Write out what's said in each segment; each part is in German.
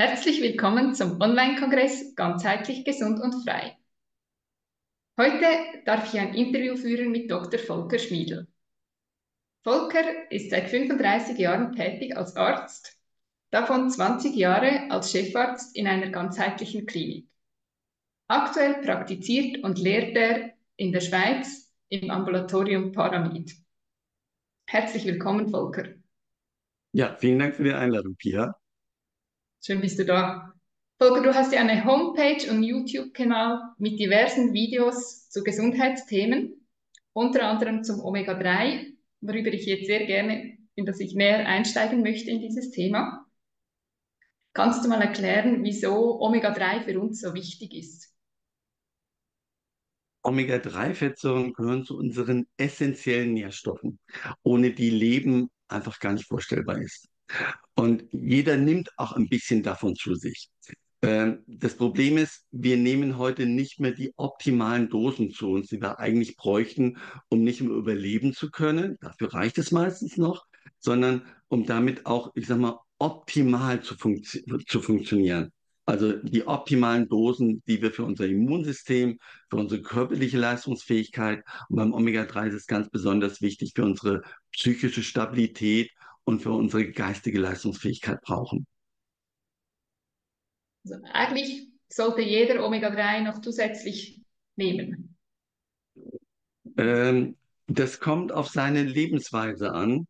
Herzlich willkommen zum Online-Kongress Ganzheitlich gesund und frei. Heute darf ich ein Interview führen mit Dr. Volker Schmiedel. Volker ist seit 35 Jahren tätig als Arzt, davon 20 Jahre als Chefarzt in einer ganzheitlichen Klinik. Aktuell praktiziert und lehrt er in der Schweiz im Ambulatorium Paramed. Herzlich willkommen, Volker. Ja, vielen Dank für die Einladung, Pia. Schön bist du da. Volker, du hast ja eine Homepage und YouTube-Kanal mit diversen Videos zu Gesundheitsthemen, unter anderem zum Omega-3, worüber ich jetzt sehr gerne, in das ich näher einsteigen möchte in dieses Thema. Kannst du mal erklären, wieso Omega-3 für uns so wichtig ist? Omega-3-Fettsäuren gehören zu unseren essentiellen Nährstoffen, ohne die Leben einfach gar nicht vorstellbar ist. Und jeder nimmt auch ein bisschen davon zu sich. Das Problem ist, wir nehmen heute nicht mehr die optimalen Dosen zu uns, die wir eigentlich bräuchten, um nicht mehr überleben zu können. Dafür reicht es meistens noch, sondern um damit auch, ich sag mal, optimal zu funktionieren. Also die optimalen Dosen, die wir für unser Immunsystem, für unsere körperliche Leistungsfähigkeit, und beim Omega-3 ist es ganz besonders wichtig für unsere psychische Stabilität und für unsere geistige Leistungsfähigkeit brauchen. Also eigentlich sollte jeder Omega-3 noch zusätzlich nehmen. Das kommt auf seine Lebensweise an.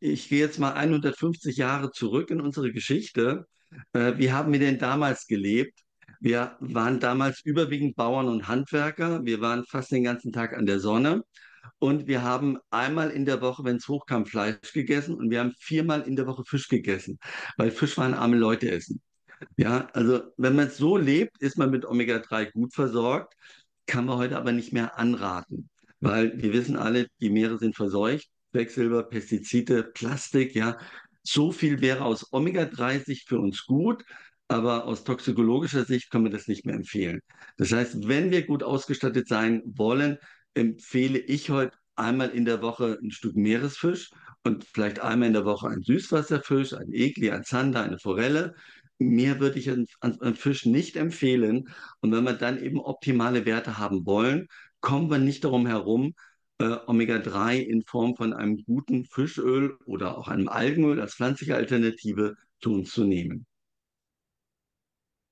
Ich gehe jetzt mal 150 Jahre zurück in unsere Geschichte. Wie haben wir denn damals gelebt? Wir waren damals überwiegend Bauern und Handwerker. Wir waren fast den ganzen Tag an der Sonne. Und wir haben einmal in der Woche, wenn es hochkam, Fleisch gegessen, und wir haben viermal in der Woche Fisch gegessen, weil Fisch waren arme Leute essen. Ja, also wenn man so lebt, ist man mit Omega-3 gut versorgt, kann man heute aber nicht mehr anraten, weil wir wissen alle, die Meere sind verseucht, Quecksilber, Pestizide, Plastik, ja. So viel wäre aus Omega-3-Sicht für uns gut, aber aus toxikologischer Sicht können wir das nicht mehr empfehlen. Das heißt, wenn wir gut ausgestattet sein wollen, empfehle ich heute einmal in der Woche ein Stück Meeresfisch und vielleicht einmal in der Woche ein Süßwasserfisch, ein Egli, ein Zander, eine Forelle. Mehr würde ich an Fisch nicht empfehlen. Und wenn wir dann eben optimale Werte haben wollen, kommen wir nicht darum herum, Omega-3 in Form von einem guten Fischöl oder auch einem Algenöl als pflanzliche Alternative zu uns zu nehmen.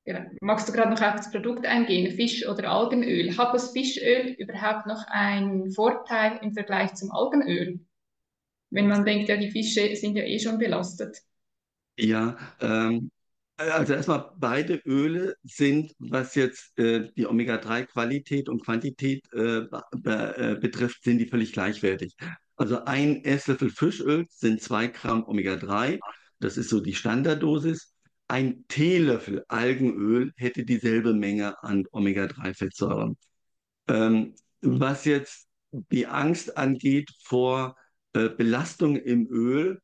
Ja, magst du gerade noch auf das Produkt eingehen, Fisch- oder Algenöl? Hat das Fischöl überhaupt noch einen Vorteil im Vergleich zum Algenöl? Wenn man denkt, ja, die Fische sind ja eh schon belastet. Ja, also erstmal, beide Öle sind, was jetzt die Omega-3-Qualität und Quantität betrifft, sind die völlig gleichwertig. Also ein Esslöffel Fischöl sind 2 Gramm Omega-3, das ist so die Standarddosis. Ein Teelöffel Algenöl hätte dieselbe Menge an Omega-3-Fettsäuren. Was jetzt die Angst angeht vor Belastung im Öl,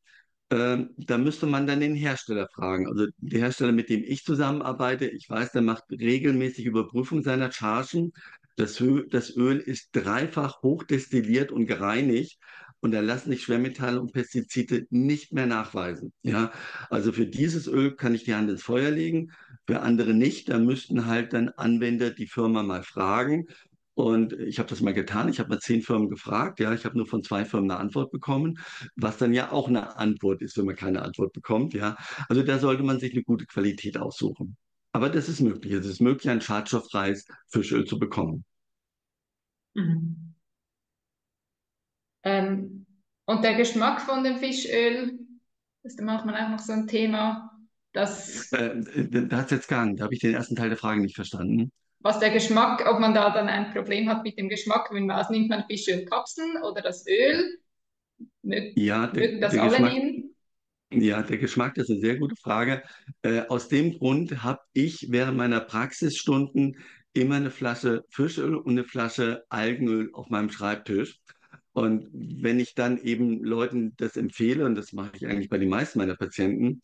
da müsste man dann den Hersteller fragen. Also der Hersteller, mit dem ich zusammenarbeite, ich weiß, der macht regelmäßig Überprüfung seiner Chargen. Das Öl ist dreifach hochdestilliert und gereinigt. Und da lassen sich Schwermetalle und Pestizide nicht mehr nachweisen. Ja? Also für dieses Öl kann ich die Hand ins Feuer legen, für andere nicht. Da müssten halt dann Anwender die Firma mal fragen. Und ich habe das mal getan. Ich habe mal 10 Firmen gefragt. Ja? Ich habe nur von 2 Firmen eine Antwort bekommen, was dann ja auch eine Antwort ist, wenn man keine Antwort bekommt. Ja? Also da sollte man sich eine gute Qualität aussuchen. Aber das ist möglich. Es ist möglich, ein schadstofffreies Fischöl zu bekommen. Mhm. Und der Geschmack von dem Fischöl, das ist manchmal auch noch so ein Thema, dass... Da hat es jetzt gegangen, da habe ich den ersten Teil der Frage nicht verstanden. Was der Geschmack, ob man da dann ein Problem hat mit dem Geschmack, wenn man, also nimmt man Fischölkapseln oder das Öl? Mögen das alle nehmen? Ja, der Geschmack, das ist eine sehr gute Frage. Aus dem Grund habe ich während meiner Praxisstunden immer eine Flasche Fischöl und eine Flasche Algenöl auf meinem Schreibtisch. Und wenn ich dann eben Leuten das empfehle, und das mache ich eigentlich bei den meisten meiner Patienten,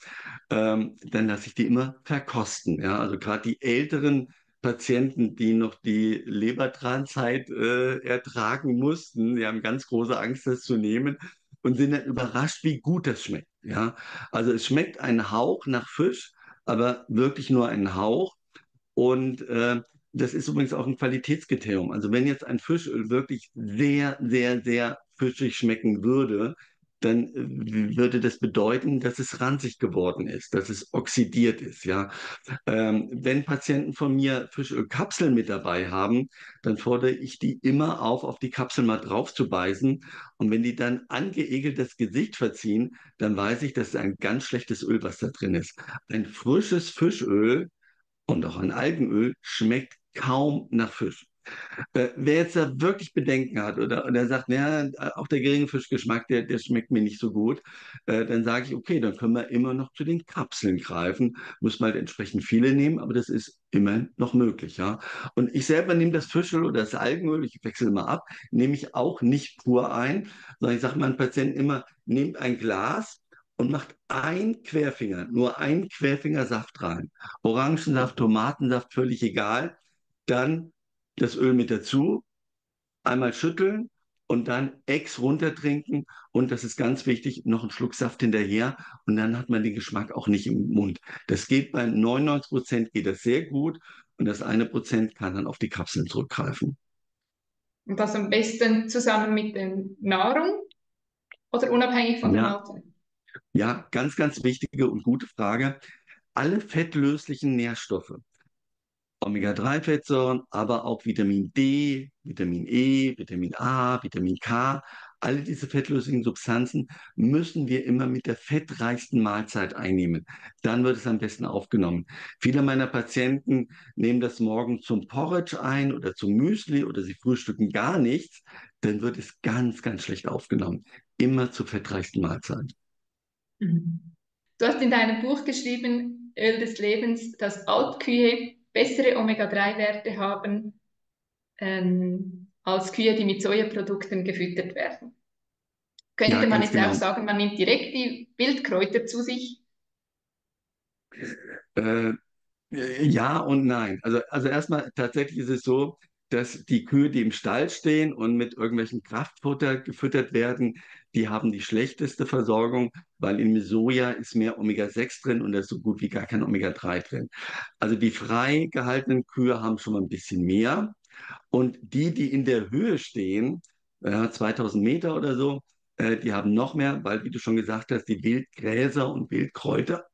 dann lasse ich die immer verkosten. Ja? Also gerade die älteren Patienten, die noch die Lebertranzeit ertragen mussten, die haben ganz große Angst, das zu nehmen, und sind dann überrascht, wie gut das schmeckt. Ja? Also es schmeckt einen Hauch nach Fisch, aber wirklich nur einen Hauch. Und das ist übrigens auch ein Qualitätskriterium. Also wenn jetzt ein Fischöl wirklich sehr, sehr, sehr fischig schmecken würde, dann würde das bedeuten, dass es ranzig geworden ist, dass es oxidiert ist. Ja? Wenn Patienten von mir Fischölkapseln mit dabei haben, dann fordere ich die immer auf die Kapsel mal drauf zu beißen. Und wenn die dann angeekelt das Gesicht verziehen, dann weiß ich, das ist ein ganz schlechtes Öl, was da drin ist. Ein frisches Fischöl und auch ein Algenöl schmeckt kaum nach Fisch. Wer jetzt da wirklich Bedenken hat oder sagt, naja, auch der geringe Fischgeschmack, der schmeckt mir nicht so gut, dann sage ich, okay, dann können wir immer noch zu den Kapseln greifen. Muss man halt entsprechend viele nehmen, aber das ist immer noch möglich. Ja? Und ich selber nehme das Fischöl oder das Algenöl, ich wechsle mal ab, nehme ich auch nicht pur ein, sondern ich sage meinen Patienten immer, nehmt ein Glas und macht ein Querfinger, nur einen Querfinger Saft rein. Orangensaft, Tomatensaft, völlig egal. Dann das Öl mit dazu, einmal schütteln und dann Ex runtertrinken. Und das ist ganz wichtig, noch einen Schluck Saft hinterher. Und dann hat man den Geschmack auch nicht im Mund. Das geht bei 99% geht das sehr gut. Und das 1% kann dann auf die Kapseln zurückgreifen. Und das am besten zusammen mit der Nahrung oder unabhängig von der Nahrung? Ja, ganz, ganz wichtige und gute Frage. Alle fettlöslichen Nährstoffe, Omega-3-Fettsäuren, aber auch Vitamin D, Vitamin E, Vitamin A, Vitamin K, alle diese fettlöslichen Substanzen müssen wir immer mit der fettreichsten Mahlzeit einnehmen. Dann wird es am besten aufgenommen. Viele meiner Patienten nehmen das morgen zum Porridge ein oder zum Müsli oder sie frühstücken gar nichts. Dann wird es ganz, ganz schlecht aufgenommen. Immer zur fettreichsten Mahlzeit. Du hast in deinem Buch geschrieben, Öl des Lebens, dass Altkühe bessere Omega-3-Werte haben als Kühe, die mit Sojaprodukten gefüttert werden. Könnte man jetzt auch sagen, man nimmt direkt die Wildkräuter zu sich? Ja und nein. Also erstmal, tatsächlich ist es so, dass die Kühe, die im Stall stehen und mit irgendwelchen Kraftfutter gefüttert werden, die haben die schlechteste Versorgung, weil im Soja ist mehr Omega-6 drin und da ist so gut wie gar kein Omega-3 drin. Also die frei gehaltenen Kühe haben schon mal ein bisschen mehr. Und die, die in der Höhe stehen, 2000 Meter oder so, die haben noch mehr, weil, wie du schon gesagt hast, die Wildgräser und Wildkräuter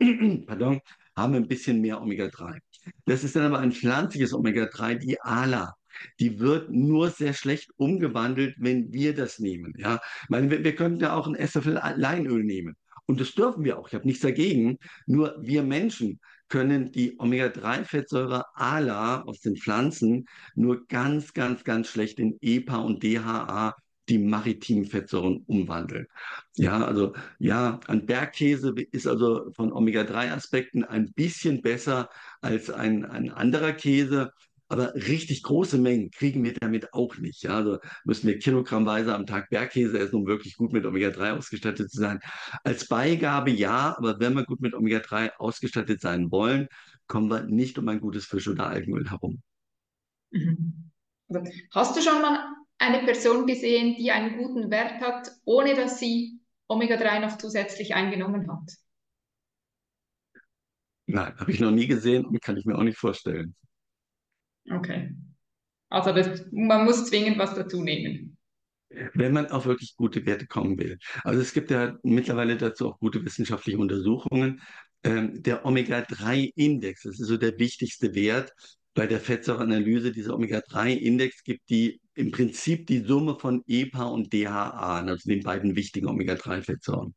pardon, haben ein bisschen mehr Omega-3. Das ist dann aber ein pflanzliches Omega-3, die ALA. Die wird nur sehr schlecht umgewandelt, wenn wir das nehmen. Ja? Ich meine, wir könnten ja auch einen Esslöffel Leinöl nehmen. Und das dürfen wir auch. Ich habe nichts dagegen. Nur wir Menschen können die Omega-3-Fettsäure ALA aus den Pflanzen nur ganz, ganz, ganz schlecht in EPA und DHA, die maritimen Fettsäuren, umwandeln. Ja, also ja, ein Bergkäse ist also von Omega-3-Aspekten ein bisschen besser als ein anderer Käse. Aber richtig große Mengen kriegen wir damit auch nicht. Ja? Also müssen wir kilogrammweise am Tag Bergkäse essen, um wirklich gut mit Omega-3 ausgestattet zu sein. Als Beigabe ja, aber wenn wir gut mit Omega-3 ausgestattet sein wollen, kommen wir nicht um ein gutes Fisch- oder Algenöl herum. Hast du schon mal eine Person gesehen, die einen guten Wert hat, ohne dass sie Omega-3 noch zusätzlich eingenommen hat? Nein, habe ich noch nie gesehen und kann ich mir auch nicht vorstellen. Okay. Also man muss zwingend was dazu nehmen. Wenn man auf wirklich gute Werte kommen will. Also es gibt ja mittlerweile dazu auch gute wissenschaftliche Untersuchungen. Der Omega-3-Index, das ist so der wichtigste Wert bei der Fettsäureanalyse. Dieser Omega-3-Index gibt im Prinzip die Summe von EPA und DHA, also den beiden wichtigen Omega-3-Fettsäuren.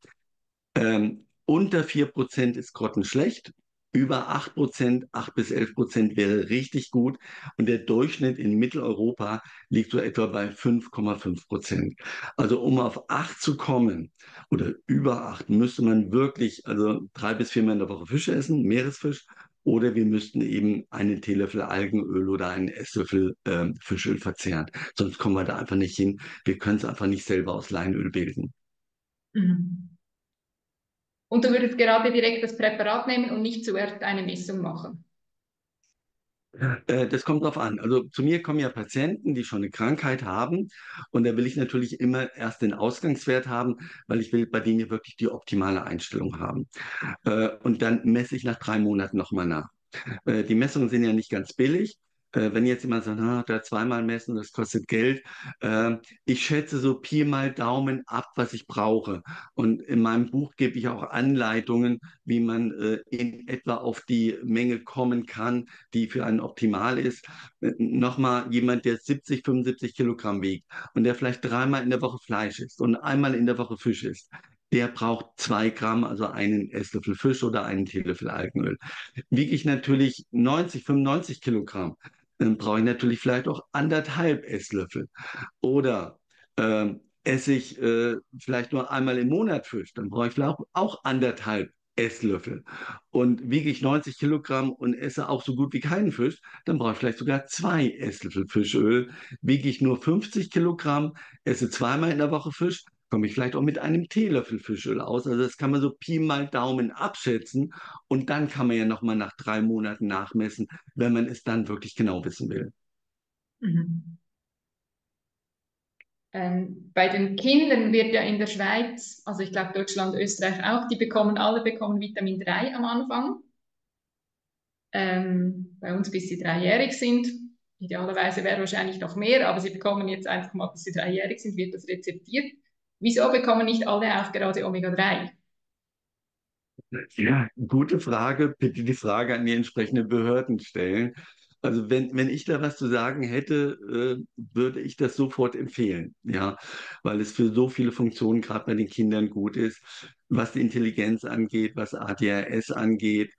Unter 4% ist grottenschlecht. Über 8%, 8 bis 11% wäre richtig gut. Und der Durchschnitt in Mitteleuropa liegt so etwa bei 5,5%. Also um auf 8 zu kommen oder über 8, müsste man wirklich also 3 bis 4 Mal in der Woche Fisch essen, Meeresfisch. Oder wir müssten eben einen Teelöffel Algenöl oder einen Esslöffel Fischöl verzehren. Sonst kommen wir da einfach nicht hin. Wir können es einfach nicht selber aus Leinöl bilden. Mhm. Und du würdest gerade direkt das Präparat nehmen und nicht zuerst eine Messung machen? Das kommt drauf an. Also zu mir kommen ja Patienten, die schon eine Krankheit haben, und da will ich natürlich immer erst den Ausgangswert haben, weil ich will bei denen ja wirklich die optimale Einstellung haben. Und dann messe ich nach 3 Monaten nochmal nach. Die Messungen sind ja nicht ganz billig. Wenn jetzt jemand sagt, da zweimal messen, das kostet Geld. Ich schätze so Pi mal Daumen ab, was ich brauche. Und in meinem Buch gebe ich auch Anleitungen, wie man in etwa auf die Menge kommen kann, die für einen optimal ist. Nochmal jemand, der 70, 75 Kilogramm wiegt und der vielleicht 3-mal in der Woche Fleisch isst und 1-mal in der Woche Fisch isst. Der braucht 2 Gramm, also 1 Esslöffel Fisch oder 1 Teelöffel Algenöl. Wiege ich natürlich 90, 95 Kilogramm, dann brauche ich natürlich vielleicht auch 1,5 Esslöffel. Oder esse ich vielleicht nur einmal im Monat Fisch, dann brauche ich vielleicht auch 1,5 Esslöffel. Und wiege ich 90 Kilogramm und esse auch so gut wie keinen Fisch, dann brauche ich vielleicht sogar 2 Esslöffel Fischöl. Wiege ich nur 50 Kilogramm, esse 2-mal in der Woche Fisch, komme ich vielleicht auch mit 1 Teelöffel Fischöl aus. Also das kann man so Pi mal Daumen abschätzen. Und dann kann man ja nochmal nach 3 Monaten nachmessen, wenn man es dann wirklich genau wissen will. Mhm. Bei den Kindern wird ja in der Schweiz, also ich glaube Deutschland, Österreich auch, die alle bekommen Vitamin D3 am Anfang. Bei uns, bis sie 3-jährig sind. Idealerweise wäre wahrscheinlich noch mehr, aber sie bekommen jetzt einfach mal, bis sie 3-jährig sind, wird das rezeptiert. Wieso bekommen nicht alle auch gerade Omega-3? Ja, gute Frage. Bitte die Frage an die entsprechenden Behörden stellen. Also wenn ich da was zu sagen hätte, würde ich das sofort empfehlen, ja, weil es für so viele Funktionen gerade bei den Kindern gut ist, was die Intelligenz angeht, was ADHS angeht.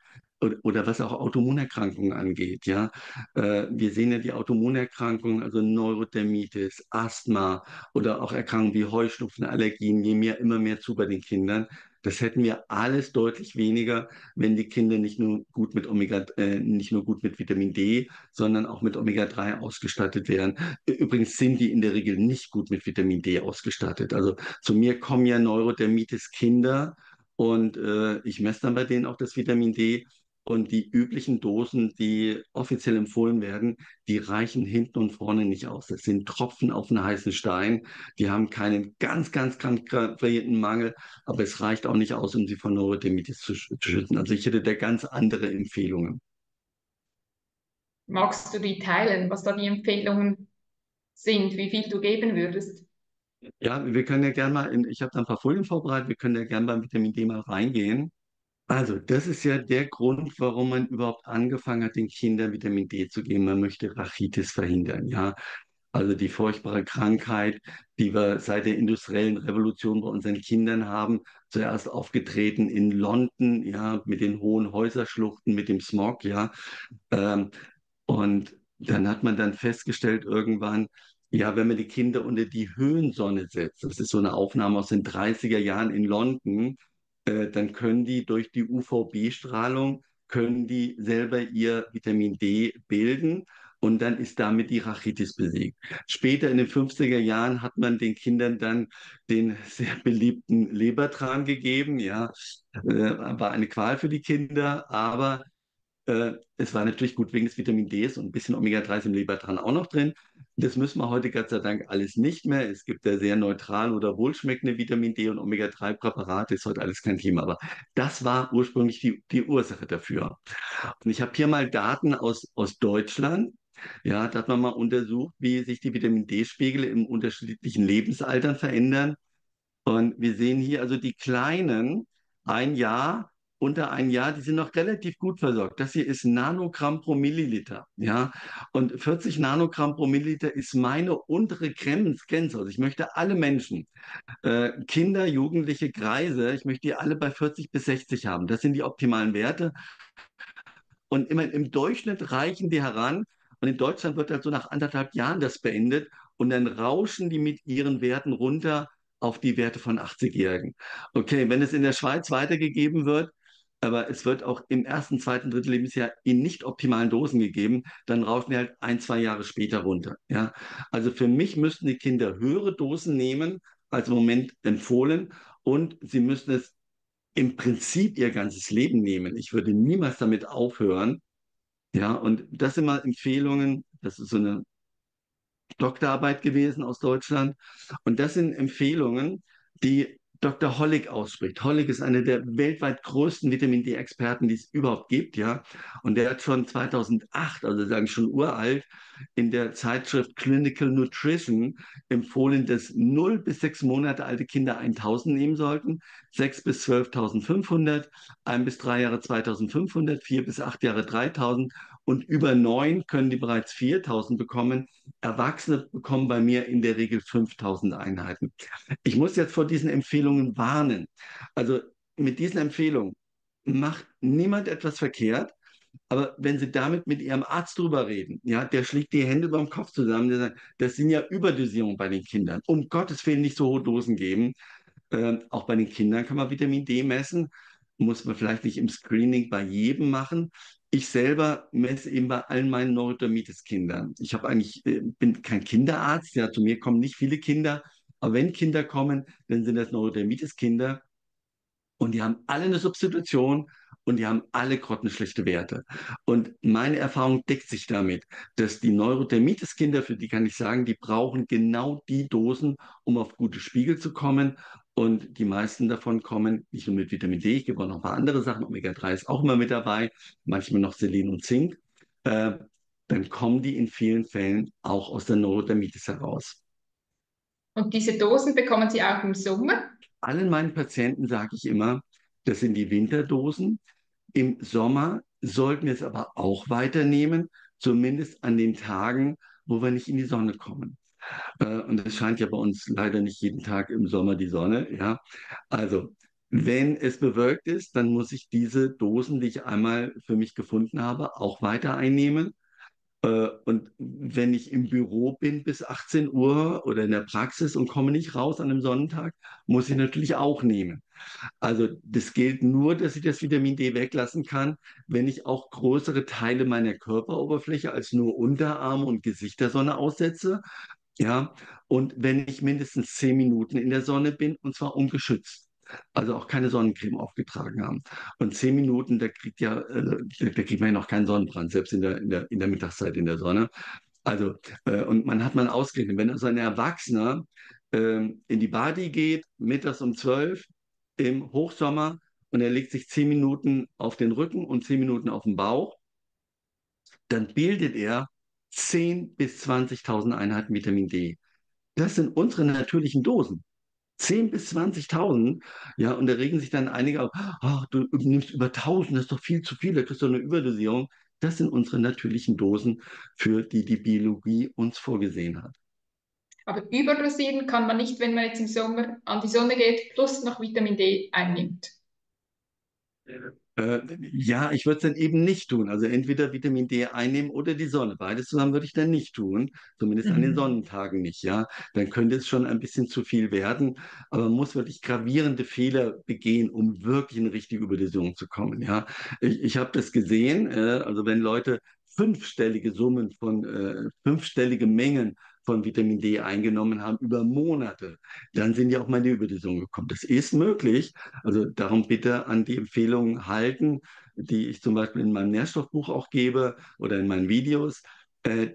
Oder was auch Autoimmunerkrankungen angeht. Ja? Wir sehen ja die Autoimmunerkrankungen, also Neurodermitis, Asthma oder auch Erkrankungen wie Heuschnupfen, Allergien, nehmen ja immer mehr zu bei den Kindern. Das hätten wir alles deutlich weniger, wenn die Kinder nicht nur gut mit Vitamin D, sondern auch mit Omega-3 ausgestattet wären. Übrigens sind die in der Regel nicht gut mit Vitamin D ausgestattet. Also zu mir kommen ja Neurodermitis-Kinder und ich messe dann bei denen auch das Vitamin D. Und die üblichen Dosen, die offiziell empfohlen werden, die reichen hinten und vorne nicht aus. Das sind Tropfen auf einen heißen Stein. Die haben keinen ganz, ganz gravierenden Mangel, aber es reicht auch nicht aus, um sie vor Neurodermitis zu schützen. Also ich hätte da ganz andere Empfehlungen. Magst du die teilen, was da die Empfehlungen sind, wie viel du geben würdest? Ja, wir können ja gerne mal, ich habe da ein paar Folien vorbereitet, wir können ja gerne beim Vitamin D mal reingehen. Also das ist ja der Grund, warum man überhaupt angefangen hat, den Kindern Vitamin D zu geben. Man möchte Rachitis verhindern, ja. Also die furchtbare Krankheit, die wir seit der industriellen Revolution bei unseren Kindern haben, zuerst aufgetreten in London, ja, mit den hohen Häuserschluchten, mit dem Smog, ja. Und dann hat man dann festgestellt irgendwann, ja, wenn man die Kinder unter die Höhensonne setzt, das ist so eine Aufnahme aus den 30er Jahren in London, dann können die durch die UVB-Strahlung, können die selber ihr Vitamin D bilden und dann ist damit die Rachitis besiegt. Später in den 50er Jahren hat man den Kindern dann den sehr beliebten Lebertran gegeben. Ja, war eine Qual für die Kinder, aber es war natürlich gut wegen des Vitamin Ds und ein bisschen Omega-3 im Lebertran auch noch drin. Das müssen wir heute Gott sei Dank alles nicht mehr. Es gibt da sehr neutral oder wohlschmeckende Vitamin D und Omega-3-Präparate. Ist heute alles kein Thema. Aber das war ursprünglich die Ursache dafür. Und ich habe hier mal Daten aus Deutschland. Ja, da hat man mal untersucht, wie sich die Vitamin D-Spiegel im unterschiedlichen Lebensaltern verändern. Und wir sehen hier also die Kleinen, unter ein Jahr, die sind noch relativ gut versorgt. Das hier ist Nanogramm pro Milliliter. Ja? Und 40 Nanogramm pro Milliliter ist meine untere Grenze. Also ich möchte alle Menschen, Kinder, Jugendliche, Greise, ich möchte die alle bei 40 bis 60 haben. Das sind die optimalen Werte. Und immer im Durchschnitt reichen die heran. Und in Deutschland wird halt so nach 1,5 Jahren das beendet. Und dann rauschen die mit ihren Werten runter auf die Werte von 80-Jährigen. Okay, wenn es in der Schweiz weitergegeben wird, aber es wird auch im ersten, zweiten, dritten Lebensjahr in nicht optimalen Dosen gegeben, dann rauschen die halt 1, 2 Jahre später runter. Ja? Also für mich müssten die Kinder höhere Dosen nehmen, als im Moment empfohlen, und sie müssen es im Prinzip ihr ganzes Leben nehmen. Ich würde niemals damit aufhören, Ja, und das sind mal Empfehlungen, das ist so eine Doktorarbeit gewesen aus Deutschland. Und das sind Empfehlungen, die Dr. Holick ausspricht. Holick ist einer der weltweit größten Vitamin D-Experten, die es überhaupt gibt, ja. Und der hat schon 2008, also sagen schon uralt, in der Zeitschrift Clinical Nutrition empfohlen, dass 0 bis 6 Monate alte Kinder 1000 nehmen sollten, 6 bis 12.500, 1 bis 3 Jahre 2.500, 4 bis 8 Jahre 3.000 und über 9 können die bereits 4.000 bekommen. Erwachsene bekommen bei mir in der Regel 5.000 Einheiten. Ich muss jetzt vor diesen Empfehlungen warnen. Also mit diesen Empfehlungen macht niemand etwas verkehrt. Aber wenn Sie damit mit Ihrem Arzt drüber reden, ja, der schlägt die Hände über dem Kopf zusammen, der sagt, das sind ja Überdosierungen bei den Kindern. Um Gottes Willen nicht so hohe Dosen geben. Auch bei den Kindern kann man Vitamin D messen, muss man vielleicht nicht im Screening bei jedem machen. Ich selber messe eben bei allen meinen Neurodermitis-Kindern. Ich habe eigentlich, bin kein Kinderarzt, ja, zu mir kommen nicht viele Kinder, aber wenn Kinder kommen, dann sind das Neurodermitis-Kinder und die haben alle eine Substitution. Und die haben alle grottenschlechte Werte. Und meine Erfahrung deckt sich damit, dass die Neurodermitis-Kinder, für die kann ich sagen, die brauchen genau die Dosen, um auf gute Spiegel zu kommen. Und die meisten davon kommen nicht nur mit Vitamin D, ich gebe auch noch ein paar andere Sachen, Omega-3 ist auch immer mit dabei, manchmal noch Selen und Zink. Dann kommen die in vielen Fällen auch aus der Neurodermitis heraus. Und diese Dosen bekommen Sie auch im Sommer? Allen meinen Patienten sage ich immer, das sind die Winterdosen. Im Sommer sollten wir es aber auch weiternehmen, zumindest an den Tagen, wo wir nicht in die Sonne kommen. Und es scheint ja bei uns leider nicht jeden Tag im Sommer die Sonne. Ja? Also, wenn es bewölkt ist, dann muss ich diese Dosen, die ich einmal für mich gefunden habe, auch weiter einnehmen. Und wenn ich im Büro bin bis 18 Uhr oder in der Praxis und komme nicht raus an einem Sonnentag, muss ich natürlich auch nehmen. Also das gilt nur, dass ich das Vitamin D weglassen kann, wenn ich auch größere Teile meiner Körperoberfläche als nur Unterarme und Gesicht der Sonne aussetze. Ja, und wenn ich mindestens 10 Minuten in der Sonne bin, und zwar ungeschützt. Also auch keine Sonnencreme aufgetragen haben. Und 10 Minuten, da kriegt man ja noch keinen Sonnenbrand, selbst in der Mittagszeit in der Sonne. Also, und man hat mal ausgerechnet, wenn also ein Erwachsener in die Body geht, mittags um 12 im Hochsommer und er legt sich 10 Minuten auf den Rücken und 10 Minuten auf den Bauch, dann bildet er 10.000 bis 20.000 Einheiten Vitamin D. Das sind unsere natürlichen Dosen. 10.000 bis 20.000, ja, und da regen sich dann einige auf, oh, du nimmst über 1.000, das ist doch viel zu viel, da kriegst du eine Überdosierung. Das sind unsere natürlichen Dosen, für die die Biologie uns vorgesehen hat. Aber überdosieren kann man nicht, wenn man jetzt im Sommer an die Sonne geht, plus noch Vitamin D einnimmt. Ja, ich würde es dann eben nicht tun. Also entweder Vitamin D einnehmen oder die Sonne. Beides zusammen würde ich dann nicht tun. Zumindest an den Sonnentagen nicht, ja. Dann könnte es schon ein bisschen zu viel werden. Aber man muss wirklich gravierende Fehler begehen, um wirklich in eine richtige Überdosierung zu kommen, ja. Ich habe das gesehen. Also wenn Leute fünfstellige Mengen von Vitamin D eingenommen haben über Monate, dann sind ja auch mal die Überdosen gekommen. Das ist möglich. Also darum bitte an die Empfehlungen halten, die ich zum Beispiel in meinem Nährstoffbuch auch gebe oder in meinen Videos.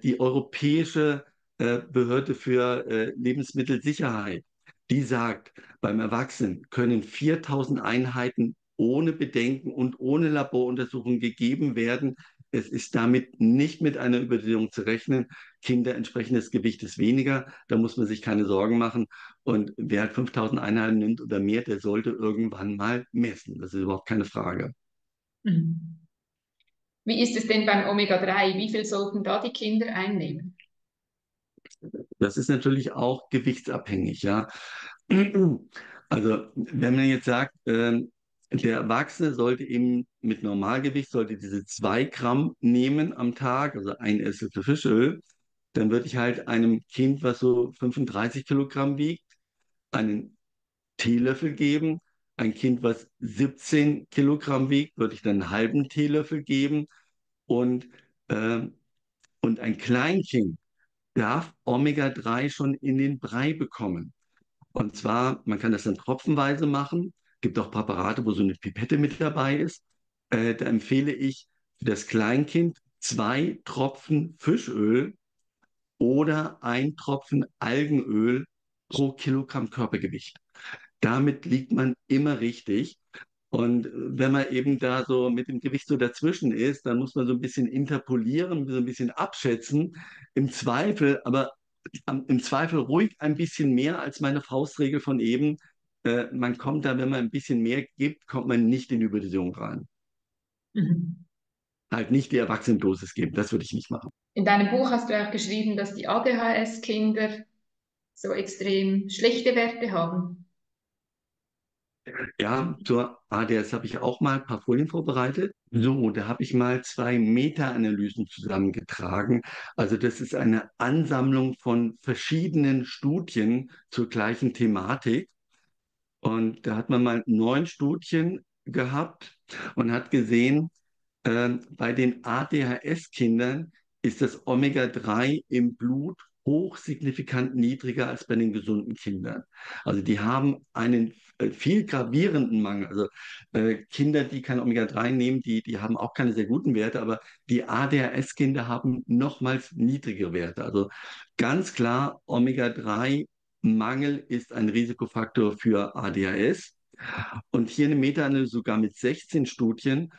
Die Europäische Behörde für Lebensmittelsicherheit, die sagt, beim Erwachsenen können 4.000 Einheiten ohne Bedenken und ohne Laboruntersuchung gegeben werden. Es ist damit nicht mit einer Überdosierung zu rechnen. Kinder entsprechendes Gewicht ist weniger. Da muss man sich keine Sorgen machen. Und wer halt 5.000 Einheiten nimmt oder mehr, der sollte irgendwann mal messen. Das ist überhaupt keine Frage. Wie ist es denn beim Omega-3? Wie viel sollten da die Kinder einnehmen? Das ist natürlich auch gewichtsabhängig, ja. Also wenn man jetzt sagt, der Erwachsene sollte eben mit Normalgewicht, sollte diese 2 Gramm nehmen am Tag, also ein Esslöffel Fischöl, dann würde ich halt einem Kind, was so 35 Kilogramm wiegt, einen Teelöffel geben. Ein Kind, was 17 Kilogramm wiegt, würde ich dann einen halben Teelöffel geben. Und ein Kleinkind darf Omega-3 schon in den Brei bekommen. Und zwar, man kann das dann tropfenweise machen. Es gibt auch Präparate, wo so eine Pipette mit dabei ist. Da empfehle ich für das Kleinkind 2 Tropfen Fischöl oder 1 Tropfen Algenöl pro Kilogramm Körpergewicht. Damit liegt man immer richtig. Und wenn man eben da so mit dem Gewicht so dazwischen ist, dann muss man so ein bisschen interpolieren, so ein bisschen abschätzen. Im Zweifel, aber im Zweifel ruhig ein bisschen mehr als meine Faustregel von eben. Man kommt da, wenn man ein bisschen mehr gibt, kommt man nicht in Überdosierung rein. Mhm. Halt nicht die Erwachsenendosis geben, das würde ich nicht machen. In deinem Buch hast du auch geschrieben, dass die ADHS-Kinder so extrem schlechte Werte haben. Ja, zur ADHS habe ich auch mal ein paar Folien vorbereitet. So, da habe ich mal 2 Meta-Analysen zusammengetragen. Also das ist eine Ansammlung von verschiedenen Studien zur gleichen Thematik. Und da hat man mal 9 Studien gehabt und hat gesehen, bei den ADHS-Kindern ist das Omega-3 im Blut hochsignifikant niedriger als bei den gesunden Kindern. Also die haben einen viel gravierenden Mangel. Also Kinder, die kein Omega-3 nehmen, die haben auch keine sehr guten Werte, aber die ADHS-Kinder haben nochmals niedrigere Werte. Also ganz klar, Omega-3-Mangel ist ein Risikofaktor für ADHS. Und hier eine Meta-Analyse sogar mit 16 Studien,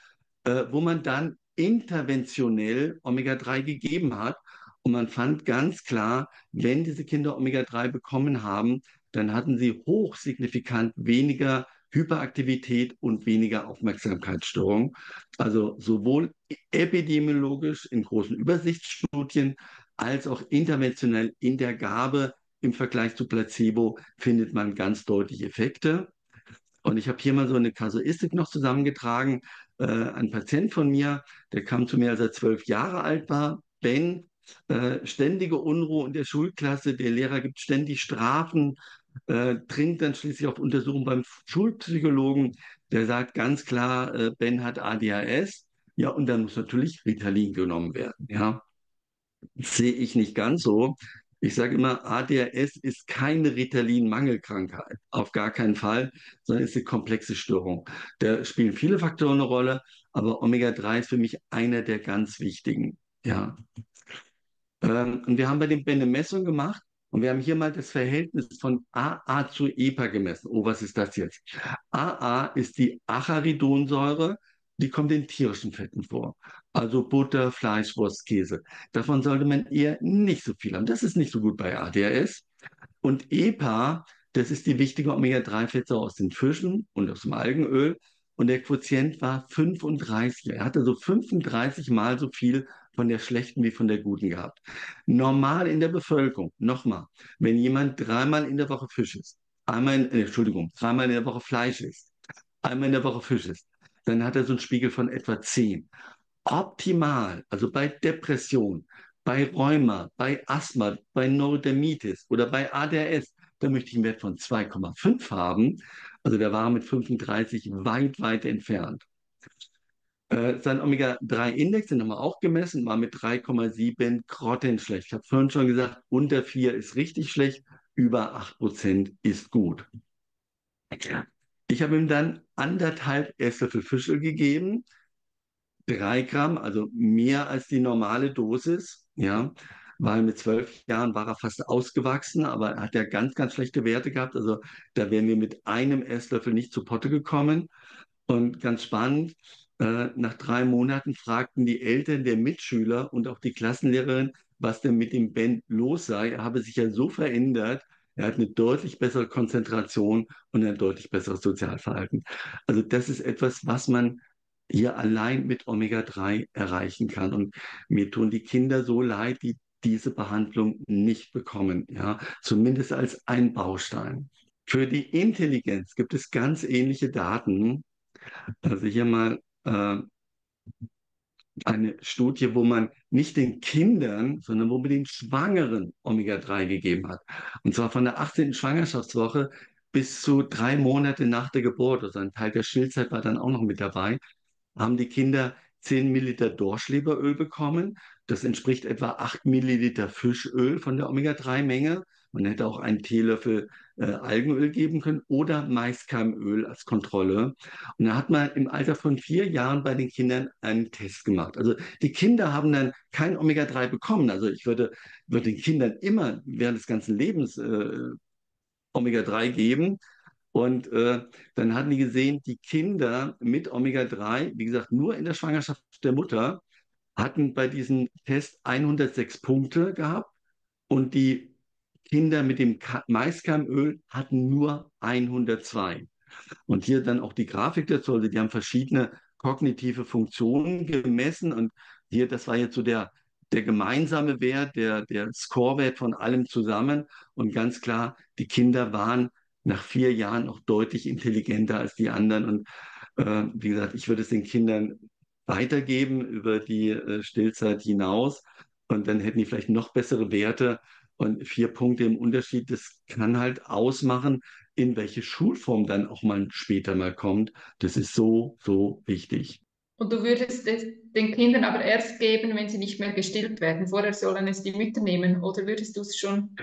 wo man dann interventionell Omega-3 gegeben hat. Und man fand ganz klar, wenn diese Kinder Omega-3 bekommen haben, dann hatten sie hochsignifikant weniger Hyperaktivität und weniger Aufmerksamkeitsstörung. Also sowohl epidemiologisch in großen Übersichtsstudien als auch interventionell in der Gabe im Vergleich zu Placebo findet man ganz deutliche Effekte. Und ich habe hier mal so eine Kasuistik noch zusammengetragen. Ein Patient von mir, der kam zu mir, als er 12 Jahre alt war, Ben, ständige Unruhe in der Schulklasse, der Lehrer gibt ständig Strafen, dringt dann schließlich auf Untersuchung beim Schulpsychologen, der sagt ganz klar, Ben hat ADHS. Ja, und dann muss natürlich Ritalin genommen werden. Ja, sehe ich nicht ganz so. Ich sage immer, ADHS ist keine Ritalin-Mangelkrankheit, auf gar keinen Fall, sondern ist eine komplexe Störung. Da spielen viele Faktoren eine Rolle, aber Omega-3 ist für mich einer der ganz wichtigen. Ja. Und wir haben bei dem Ben eine Messung gemacht und wir haben hier mal das Verhältnis von AA zu EPA gemessen. Oh, was ist das jetzt? AA ist die Arachidonsäure, die kommt in tierischen Fetten vor. Also Butter, Fleisch, Wurst, Käse. Davon sollte man eher nicht so viel haben. Das ist nicht so gut bei ADHS. Und EPA, das ist die wichtige Omega-3-Fettsäure aus den Fischen und aus dem Algenöl. Und der Quotient war 35. Er hatte so 35 Mal so viel von der schlechten wie von der guten gehabt. Normal in der Bevölkerung, nochmal, wenn jemand dreimal in der Woche Fisch isst, dreimal in der Woche Fleisch isst, einmal in der Woche Fisch isst, dann hat er so einen Spiegel von etwa 10. Optimal, also bei Depression, bei Rheuma, bei Asthma, bei Neurodermitis oder bei ADHS, da möchte ich einen Wert von 2,5 haben. Also der war mit 35 weit, weit entfernt. Sein Omega-3-Index, den haben wir auch gemessen, war mit 3,7 grottenschlecht. Ich habe vorhin schon gesagt, unter 4 ist richtig schlecht, über 8% ist gut. Ja. Ich habe ihm dann 1,5 Esslöffel Fischöl gegeben, 3 Gramm, also mehr als die normale Dosis, ja, weil mit 12 Jahren war er fast ausgewachsen, aber er hat ja ganz, ganz schlechte Werte gehabt, also da wären wir mit einem Esslöffel nicht zu Potte gekommen. Und ganz spannend, nach 3 Monaten fragten die Eltern der Mitschüler und auch die Klassenlehrerin, was denn mit dem Ben los sei, er habe sich ja so verändert, er hat eine deutlich bessere Konzentration und ein deutlich besseres Sozialverhalten. Also das ist etwas, was man hier allein mit Omega-3 erreichen kann. Und mir tun die Kinder so leid, die diese Behandlung nicht bekommen. Ja? Zumindest als ein Baustein. Für die Intelligenz gibt es ganz ähnliche Daten. Also hier mal eine Studie, wo man nicht den Kindern, sondern wo man den Schwangeren Omega-3 gegeben hat. Und zwar von der 18. Schwangerschaftswoche bis zu 3 Monate nach der Geburt, also ein Teil der Stillzeit war dann auch noch mit dabei, haben die Kinder 10 Milliliter Dorschleberöl bekommen. Das entspricht etwa 8 Milliliter Fischöl von der Omega-3-Menge Man hätte auch einen Teelöffel Algenöl geben können oder Maiskeimöl als Kontrolle. Und da hat man im Alter von 4 Jahren bei den Kindern einen Test gemacht. Also die Kinder haben dann kein Omega-3 bekommen. Also ich würde den Kindern immer während des ganzen Lebens Omega-3 geben. Und dann hatten die gesehen, die Kinder mit Omega-3, wie gesagt, nur in der Schwangerschaft der Mutter, hatten bei diesem Test 106 Punkte gehabt und die Kinder mit dem Maiskeimöl hatten nur 102. Und hier dann auch die Grafik dazu, also die haben verschiedene kognitive Funktionen gemessen und hier, das war jetzt so der gemeinsame Wert, der Scorewert von allem zusammen und ganz klar, die Kinder waren nach 4 Jahren auch deutlich intelligenter als die anderen und wie gesagt, ich würde es den Kindern weitergeben über die Stillzeit hinaus und dann hätten die vielleicht noch bessere Werte. Und 4 Punkte im Unterschied, das kann halt ausmachen, in welche Schulform dann auch mal später mal kommt. Das ist so, so wichtig. Und du würdest es den Kindern aber erst geben, wenn sie nicht mehr gestillt werden. Vorher sollen es die Mütter nehmen, oder würdest du es schon?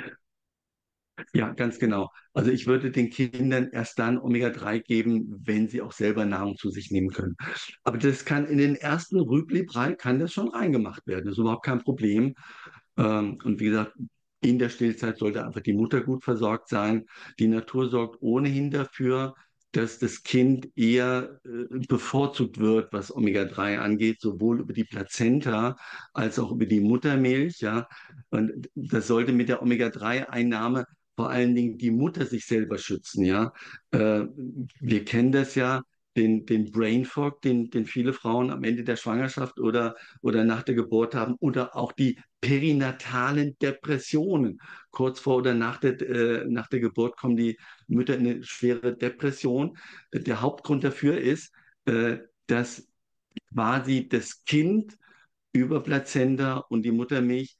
Ja, ganz genau. Also ich würde den Kindern erst dann Omega-3 geben, wenn sie auch selber Nahrung zu sich nehmen können. Aber das kann in den ersten Rüblibrei, kann das schon reingemacht werden. Das ist überhaupt kein Problem. Und wie gesagt, in der Stillzeit sollte einfach die Mutter gut versorgt sein. Die Natur sorgt ohnehin dafür, dass das Kind eher bevorzugt wird, was Omega-3 angeht, sowohl über die Plazenta als auch über die Muttermilch. Ja. Und das sollte mit der Omega-3-Einnahme vor allen Dingen die Mutter sich selber schützen. Ja. Wir kennen das ja, den Brain Fog, den viele Frauen am Ende der Schwangerschaft oder nach der Geburt haben, oder auch die perinatalen Depressionen. Kurz vor oder nach der Geburt kommen die Mütter in eine schwere Depression. Der Hauptgrund dafür ist, dass quasi das Kind über Plazenta und die Muttermilch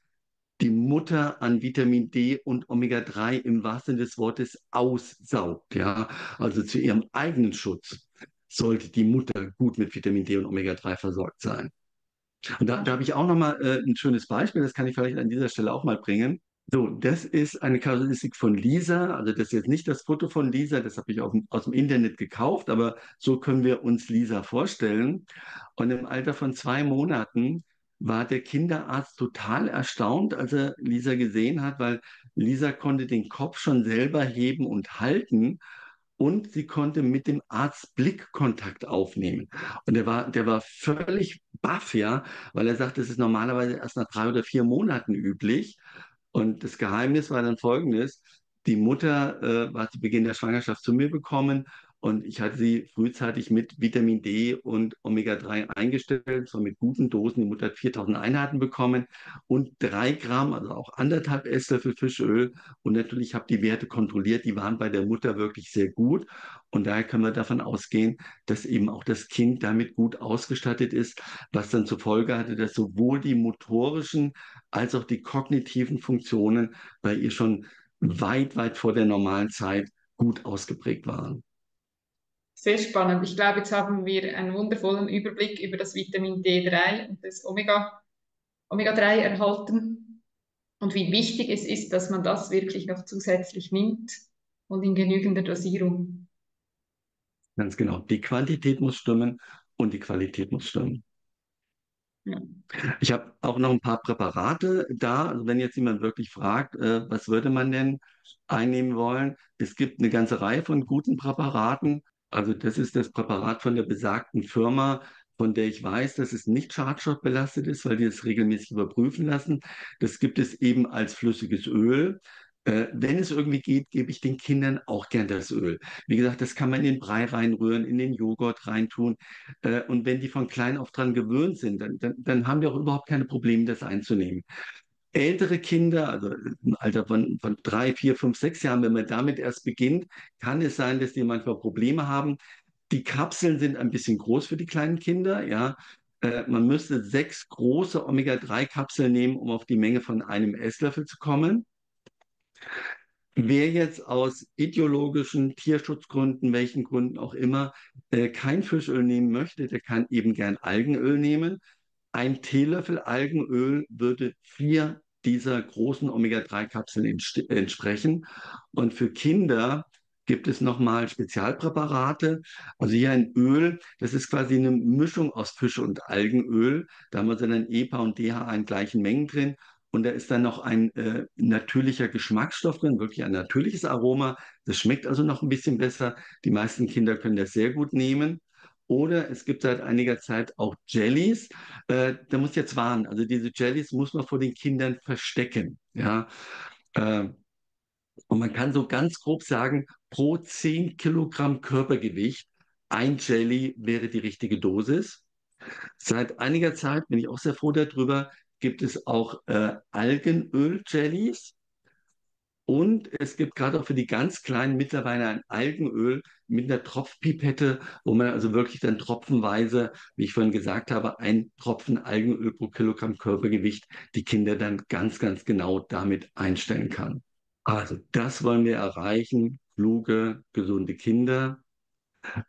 die Mutter an Vitamin D und Omega-3 im wahrsten Sinne des Wortes aussaugt. Ja? Also zu ihrem eigenen Schutz sollte die Mutter gut mit Vitamin D und Omega-3 versorgt sein. Und da habe ich auch nochmal ein schönes Beispiel, das kann ich vielleicht an dieser Stelle auch mal bringen. So, das ist eine Charakteristik von Lisa, also das ist jetzt nicht das Foto von Lisa, das habe ich aus dem Internet gekauft, aber so können wir uns Lisa vorstellen. Und im Alter von 2 Monaten war der Kinderarzt total erstaunt, als er Lisa gesehen hat, weil Lisa konnte den Kopf schon selber heben und halten. Und sie konnte mit dem Arzt Blickkontakt aufnehmen. Und der war völlig baff, ja, weil er sagt, das ist normalerweise erst nach 3 oder 4 Monaten üblich. Und das Geheimnis war dann folgendes: Die Mutter war zu Beginn der Schwangerschaft zu mir gekommen und ich hatte sie frühzeitig mit Vitamin D und Omega-3 eingestellt, zwar mit guten Dosen. Die Mutter hat 4000 Einheiten bekommen und 3 Gramm, also auch 1,5 Esslöffel Fischöl. Und natürlich habe ich die Werte kontrolliert, die waren bei der Mutter wirklich sehr gut. Und daher können wir davon ausgehen, dass eben auch das Kind damit gut ausgestattet ist, was dann zur Folge hatte, dass sowohl die motorischen als auch die kognitiven Funktionen bei ihr schon weit, weit vor der normalen Zeit gut ausgeprägt waren. Sehr spannend. Ich glaube, jetzt haben wir einen wundervollen Überblick über das Vitamin D3 und das Omega-3 erhalten und wie wichtig es ist, dass man das wirklich noch zusätzlich nimmt und in genügender Dosierung. Ganz genau. Die Quantität muss stimmen und die Qualität muss stimmen. Ja. Ich habe auch noch ein paar Präparate da. Also wenn jetzt jemand wirklich fragt, was würde man denn einnehmen wollen? Es gibt eine ganze Reihe von guten Präparaten. Also das ist das Präparat von der besagten Firma, von der ich weiß, dass es nicht schadstoffbelastet ist, weil die es regelmäßig überprüfen lassen. Das gibt es eben als flüssiges Öl. Wenn es irgendwie geht, gebe ich den Kindern auch gern das Öl. Wie gesagt, das kann man in den Brei reinrühren, in den Joghurt reintun. Und wenn die von klein auf dran gewöhnt sind, dann haben die auch überhaupt keine Probleme, das einzunehmen. Ältere Kinder, also im Alter von 3, 4, 5, 6 Jahren, wenn man damit erst beginnt, kann es sein, dass die manchmal Probleme haben. Die Kapseln sind ein bisschen groß für die kleinen Kinder, ja. Man müsste 6 große Omega-3-Kapseln nehmen, um auf die Menge von 1 Esslöffel zu kommen. Wer jetzt aus ideologischen Tierschutzgründen, welchen Gründen auch immer, kein Fischöl nehmen möchte, der kann eben gern Algenöl nehmen. Ein Teelöffel Algenöl würde 4 dieser großen Omega-3-Kapseln entsprechen. Und für Kinder gibt es nochmal Spezialpräparate. Also hier ein Öl, das ist quasi eine Mischung aus Fisch- und Algenöl. Da haben wir dann EPA und DHA in gleichen Mengen drin. Und da ist dann noch ein natürlicher Geschmacksstoff drin, wirklich ein natürliches Aroma. Das schmeckt also noch ein bisschen besser. Die meisten Kinder können das sehr gut nehmen. Oder es gibt seit einiger Zeit auch Jellies. Da muss ich jetzt warnen. Also diese Jellies muss man vor den Kindern verstecken. Ja? Und man kann so ganz grob sagen, pro 10 Kilogramm Körpergewicht ein Jelly wäre die richtige Dosis. Seit einiger Zeit, bin ich auch sehr froh darüber, gibt es auch Algenöl-Jellies. Und es gibt gerade auch für die ganz Kleinen mittlerweile ein Algenöl mit einer Tropfpipette, wo man also wirklich dann tropfenweise, wie ich vorhin gesagt habe, ein Tropfen Algenöl pro Kilogramm Körpergewicht die Kinder dann ganz, ganz genau damit einstellen kann. Also das wollen wir erreichen, kluge, gesunde Kinder.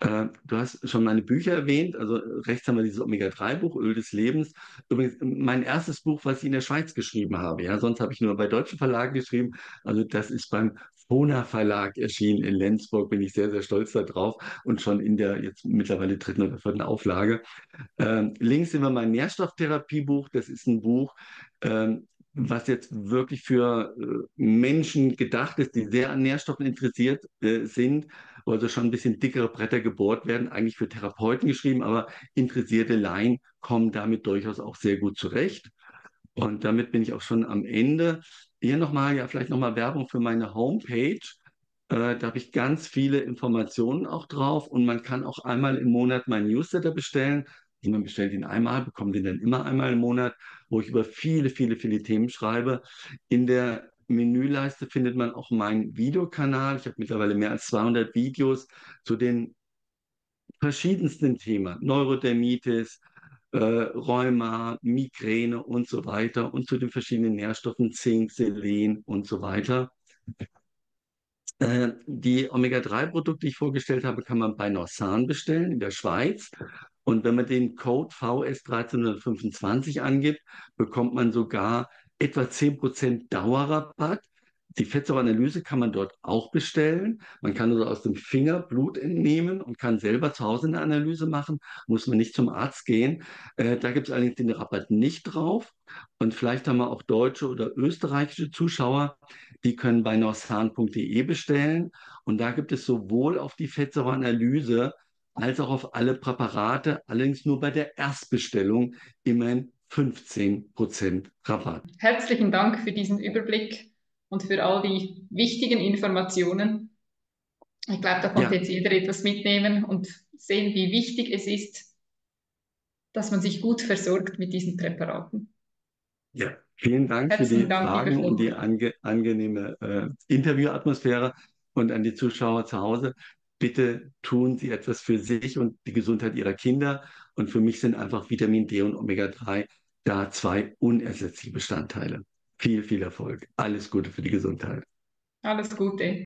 Du hast schon meine Bücher erwähnt, also rechts haben wir dieses Omega-3-Buch, Öl des Lebens. Übrigens mein erstes Buch, was ich in der Schweiz geschrieben habe, ja, sonst habe ich nur bei deutschen Verlagen geschrieben, also das ist beim Fona-Verlag erschienen in Lenzburg, bin ich sehr, sehr stolz darauf und schon in der jetzt mittlerweile 3. oder 4. Auflage. Links sehen wir mein Nährstofftherapiebuch, das ist ein Buch, was jetzt wirklich für Menschen gedacht ist, die sehr an Nährstoffen interessiert sind, wo also schon ein bisschen dickere Bretter gebohrt werden, eigentlich für Therapeuten geschrieben, aber interessierte Laien kommen damit durchaus auch sehr gut zurecht. Und damit bin ich auch schon am Ende. Hier nochmal, ja, vielleicht nochmal Werbung für meine Homepage. Da habe ich ganz viele Informationen auch drauf und man kann auch einmal im Monat meinen Newsletter bestellen. Man bestellt ihn einmal, bekommt ihn dann immer einmal im Monat, wo ich über viele, viele, viele Themen schreibe. In der Menüleiste findet man auch meinen Videokanal. Ich habe mittlerweile mehr als 200 Videos zu den verschiedensten Themen. Neurodermitis, Rheuma, Migräne und so weiter. Und zu den verschiedenen Nährstoffen Zink, Selen und so weiter. Die Omega-3-Produkte, die ich vorgestellt habe, kann man bei Norsan bestellen in der Schweiz. Und wenn man den Code VS1325 angibt, bekommt man sogar etwa 10% Dauerrabatt. Die Fettsäureanalyse kann man dort auch bestellen. Man kann also aus dem Finger Blut entnehmen und kann selber zu Hause eine Analyse machen. Muss man nicht zum Arzt gehen. Da gibt es allerdings den Rabatt nicht drauf. Und vielleicht haben wir auch deutsche oder österreichische Zuschauer, die können bei norsan.de bestellen. Und da gibt es sowohl auf die Fettsäureanalyse als auch auf alle Präparate, allerdings nur bei der Erstbestellung immerhin 15% Rabatt. Herzlichen Dank für diesen Überblick und für all die wichtigen Informationen. Ich glaube, da konnte jetzt jeder etwas mitnehmen und sehen, wie wichtig es ist, dass man sich gut versorgt mit diesen Präparaten. Ja, vielen Dank für die Fragen und die angenehme Interviewatmosphäre und an die Zuschauer zu Hause. Bitte tun Sie etwas für sich und die Gesundheit Ihrer Kinder. Und für mich sind einfach Vitamin D und Omega-3 da 2 unersetzliche Bestandteile. Viel, viel Erfolg. Alles Gute für die Gesundheit. Alles Gute.